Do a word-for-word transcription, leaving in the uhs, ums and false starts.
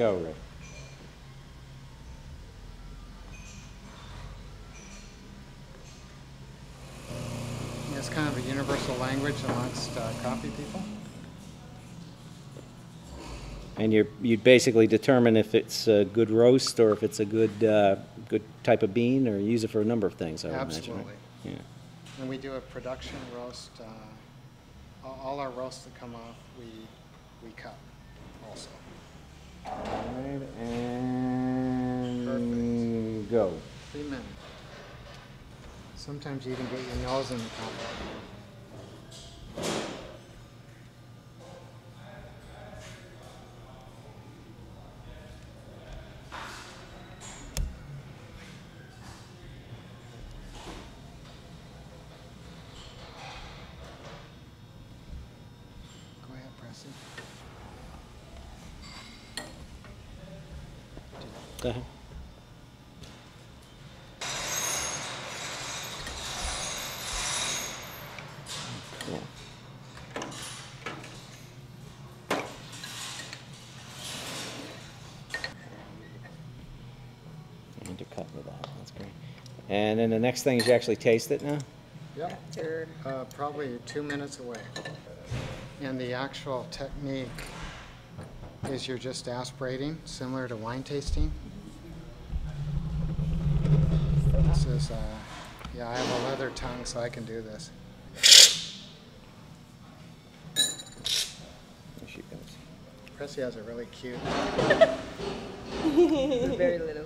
Go, Rick. Yeah, it's kind of a universal language amongst uh, copy people. And you're, you'd basically determine if it's a good roast or if it's a good uh, good type of bean, or use it for a number of things, I would imagine. Absolutely. Yeah. And we do a production roast. Uh, all our roasts that come off, we, we cut also. All right, and perfect. Go. Three minutes. Sometimes you even get your nose in the combo. Uh-huh. Cool. I need to cut with that. That's great. And then the next thing is you actually taste it now? Yep. After. Uh, probably two minutes away. And the actual technique is you're just aspirating, similar to wine tasting. This is, uh, yeah, I have a leather tongue, so I can do this. There she goes. Prissy has a really cute. Very little.